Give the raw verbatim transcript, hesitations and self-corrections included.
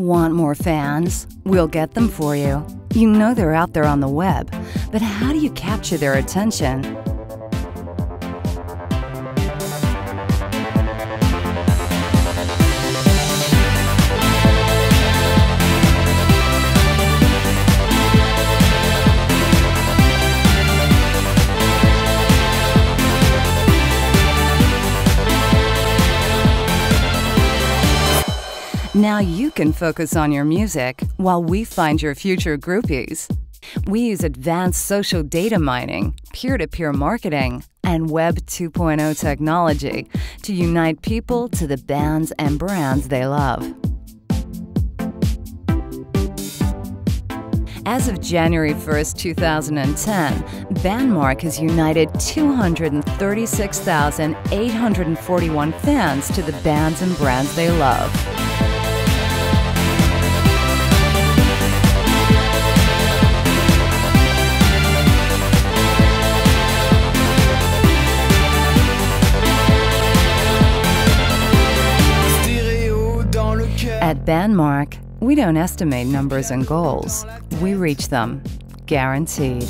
Want more fans? We'll get them for you. You know they're out there on the web, but how do you capture their attention? Now you can focus on your music while we find your future groupies. We use advanced social data mining, peer-to-peer marketing, and Web two point oh technology to unite people to the bands and brands they love. As of January first, two thousand ten, Bandmark has united two hundred thirty-six thousand eight hundred forty-one fans to the bands and brands they love. At Bandmark, we don't estimate numbers and goals. We reach them, guaranteed.